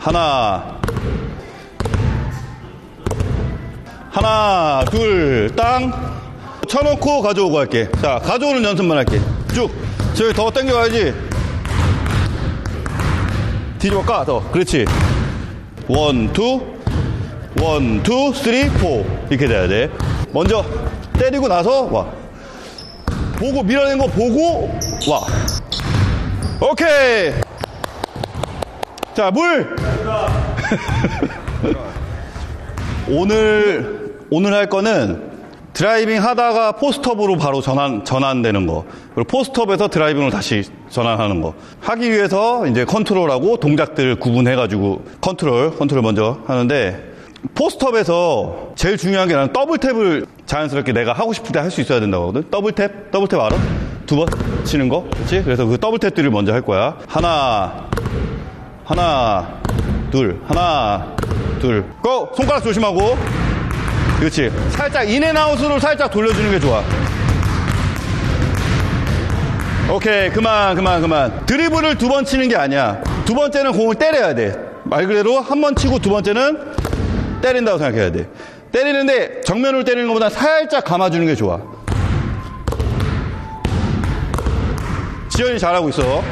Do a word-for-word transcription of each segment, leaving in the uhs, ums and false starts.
하나, 하나, 둘, 땅. 쳐놓고 가져오고 할게. 자, 가져오는 연습만 할게. 쭉. 저기 더 당겨가야지. 뒤집어 까, 더. 그렇지. 원, 투. 원, 투, 쓰리, 포. 이렇게 돼야 돼. 먼저 때리고 나서 와. 보고, 밀어낸 거 보고 와. 오케이. 자, 물. 오늘, 오늘 할 거는 드라이빙 하다가 포스트업으로 바로 전환, 전환되는 거. 그리고 포스트업에서 드라이빙을 다시 전환하는 거. 하기 위해서 이제 컨트롤하고 동작들을 구분해가지고 컨트롤, 컨트롤 먼저 하는데, 포스트업에서 제일 중요한 게 나는 더블탭을 자연스럽게 내가 하고 싶을 때 할 수 있어야 된다고 하거든. 더블탭, 더블탭 알아? 두 번 치는 거. 그렇지? 그래서 그 더블탭들을 먼저 할 거야. 하나, 하나, 둘, 하나, 둘. 고! 손가락 조심하고. 그렇지. 살짝 인앤아웃으로 살짝 돌려주는 게 좋아. 오케이. 그만 그만 그만. 드리블을 두 번 치는 게 아니야. 두 번째는 공을 때려야 돼. 말 그대로 한 번 치고 두 번째는 때린다고 생각해야 돼. 때리는데 정면으로 때리는 것보다 살짝 감아주는 게 좋아. 지현이 잘하고 있어.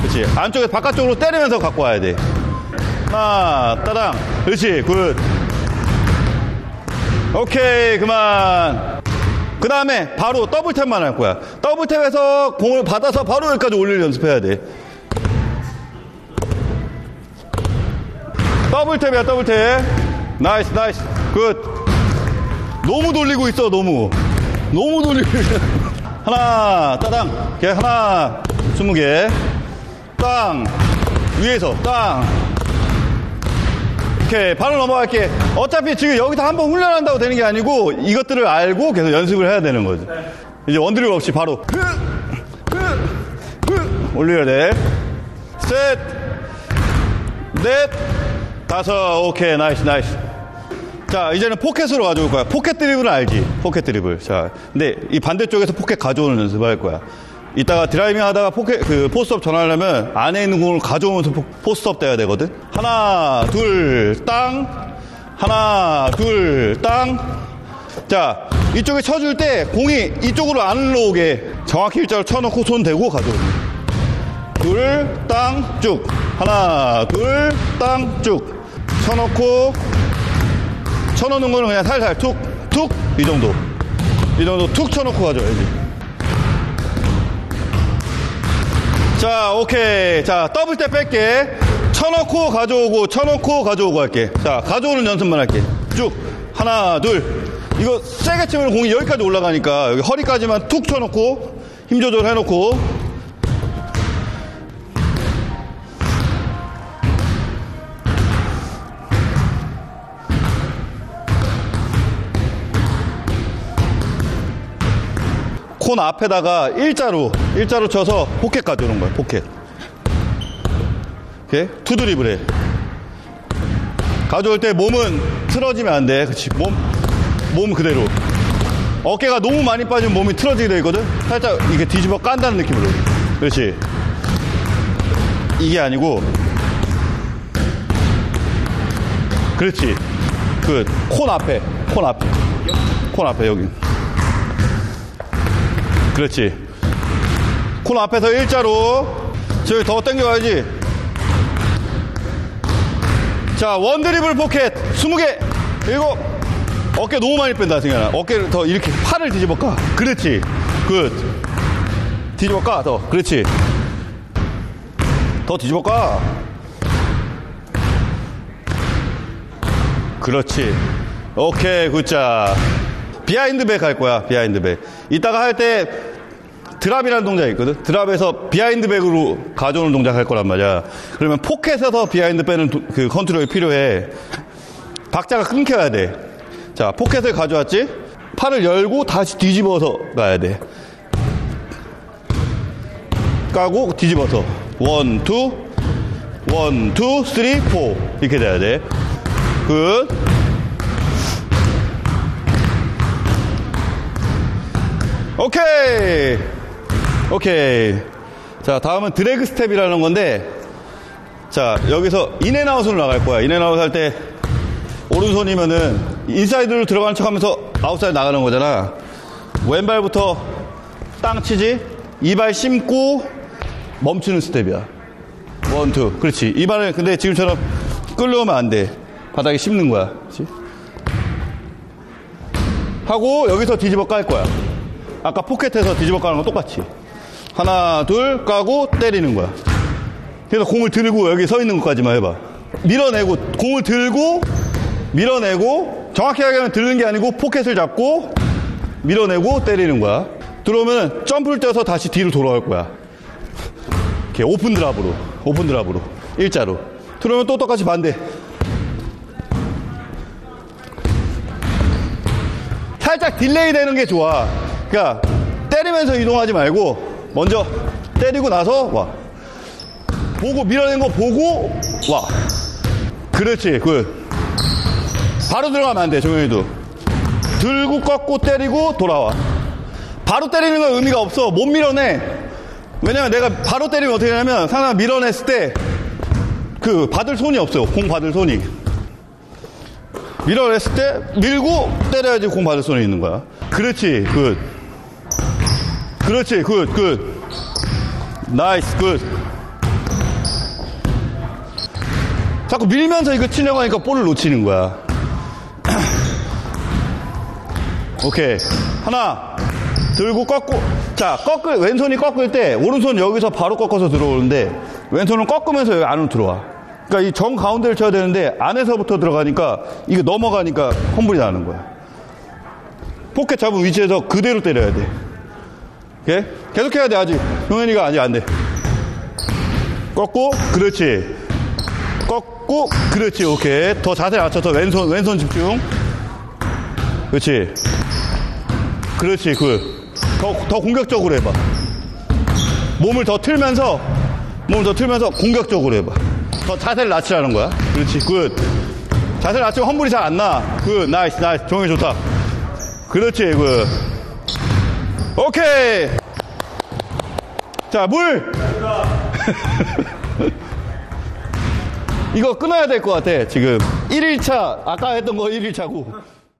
그렇지. 안쪽에서 바깥쪽으로 때리면서 갖고 와야 돼. 하나, 따당. 그렇지. 굿. 오케이. 그만. 그 다음에 바로 더블탭만 할 거야. 더블탭에서 공을 받아서 바로 여기까지 올릴 연습해야 돼. 더블탭이야, 더블탭. 나이스, 나이스. 굿. 너무 돌리고 있어, 너무. 너무 돌리고 있어. 하나, 따당. 걔 하나, 스무 개. 땅 위에서 땅. 오케이. 바로 넘어갈게. 어차피 지금 여기서 한번 훈련한다고 되는 게 아니고 이것들을 알고 계속 연습을 해야 되는 거지. 이제 원드립 없이 바로 올려야 돼. 셋, 넷, 다섯. 오케이. 나이스 나이스. 자, 이제는 포켓으로 가져올 거야. 포켓 드리블은 알지? 포켓 드리블. 자, 근데 이 반대쪽에서 포켓 가져오는 연습을 할 거야. 이따가 드라이빙 하다가 포켓, 그, 포스트업 전환하려면 안에 있는 공을 가져오면서 포스트업 돼야 되거든? 하나, 둘, 땅. 하나, 둘, 땅. 자, 이쪽에 쳐줄 때 공이 이쪽으로 안 흘러오게 정확히 일자로 쳐놓고 손 대고 가져오고. 둘, 땅, 쭉. 하나, 둘, 땅, 쭉. 쳐놓고, 쳐놓는 거는 그냥 살살 툭, 툭. 이 정도. 이 정도 툭 쳐놓고 가져와야지. 자, 오케이. 자, 더블 때 뺄게. 쳐놓고 가져오고, 쳐놓고 가져오고 할게. 자, 가져오는 연습만 할게. 쭉. 하나, 둘. 이거 세게 치면 공이 여기까지 올라가니까 여기 허리까지만 툭 쳐놓고 힘 조절 해놓고. 콘 앞에다가 일자로, 일자로 쳐서 포켓 가져오는 거야, 포켓. 오케이? 투드립을 해. 가져올 때 몸은 틀어지면 안 돼. 그치. 몸, 몸 그대로. 어깨가 너무 많이 빠지면 몸이 틀어지게 되거든? 살짝 이렇게 뒤집어 깐다는 느낌으로. 그렇지. 이게 아니고. 그렇지. 그, 콘 앞에. 콘 앞에. 콘 앞에, 여기. 그렇지. 콘 앞에서 일자로. 저기 더 당겨가야지. 자, 원드리블 포켓 스무 개. 일곱. 어깨 너무 많이 뺀다, 승현아. 어깨를 더 이렇게 팔을 뒤집어 까. 그렇지. 굿. 뒤집어 까, 더. 그렇지. 더 뒤집어 까. 그렇지. 오케이, 굿자. 비하인드백 할 거야, 비하인드백. 이따가 할 때 드랍이라는 동작이 있거든? 드랍에서 비하인드백으로 가져오는 동작 할 거란 말이야. 그러면 포켓에서 비하인드 빼는 도, 그 컨트롤이 필요해. 박자가 끊겨야 돼. 자, 포켓을 가져왔지? 팔을 열고 다시 뒤집어서 가야 돼. 까고 뒤집어서. 원, 투, 원, 투, 쓰리, 포. 이렇게 돼야 돼. 굿. 오케이. 오케이. 자, 다음은 드래그 스텝이라는 건데, 자, 여기서 인앤아웃으로 나갈 거야. 인앤아웃 할 때 오른손이면은 인사이드로 들어가는 척 하면서 아웃사이드 나가는 거잖아. 왼발부터 땅 치지, 이발 심고 멈추는 스텝이야. 원, 투. 그렇지. 이발을 근데 지금처럼 끌려오면 안 돼. 바닥에 심는 거야. 그렇지? 하고 여기서 뒤집어 깔 거야. 아까 포켓에서 뒤집어 까는 거 똑같이. 하나, 둘, 까고 때리는 거야. 그래서 공을 들고 여기 서 있는 것까지만 해봐. 밀어내고, 공을 들고, 밀어내고, 정확하게 하면 드는 게 아니고 포켓을 잡고, 밀어내고 때리는 거야. 들어오면 점프를 떼서 다시 뒤로 돌아올 거야. 이렇게 오픈 드랍으로, 오픈 드랍으로. 일자로. 들어오면 또 똑같이 반대. 살짝 딜레이 되는 게 좋아. 그러니까 때리면서 이동하지 말고 먼저 때리고 나서 와. 보고 밀어낸 거 보고 와. 그렇지. 굿. 바로 들어가면 안 돼. 정현이도 들고 꺾고 때리고 돌아와. 바로 때리는 건 의미가 없어. 못 밀어내. 왜냐면 내가 바로 때리면 어떻게 하냐면 상대방 밀어냈을 때 그 받을 손이 없어요. 공 받을 손이. 밀어냈을 때 밀고 때려야지 공 받을 손이 있는 거야. 그렇지. 굿. 그렇지. 굿. 굿. 나이스. 굿. 자꾸 밀면서 이거 치려고 하니까 볼을 놓치는 거야. 오케이. 하나 들고 꺾고. 자, 꺾을 왼손이 꺾을 때 오른손 여기서 바로 꺾어서 들어오는데 왼손은 꺾으면서 여기 안으로 들어와. 그러니까 이 정 가운데를 쳐야 되는데 안에서부터 들어가니까 이게 넘어가니까 험불이 나는 거야. 포켓 잡은 위치에서 그대로 때려야 돼. 오케이? 계속 해야 돼. 아직 용현이가 아직 안 돼. 꺾고 그렇지. 꺾고 그렇지. 오케이. 더 자세 낮춰서 왼손 왼손 집중. 그렇지. 그렇지. 그 더 더 공격적으로 해봐. 몸을 더 틀면서 몸을 더 틀면서 공격적으로 해봐. 더 자세를 낮추라는 거야. 그렇지. 굿. 자세를 낮추면 험불이 잘 안 나. 굿. 나이스. 나이스. 종이 좋다. 그렇지. 굿. 오케이. 자, 물. 이거 끊어야 될 것 같아. 지금 일 일차 아까 했던 거 일 일차고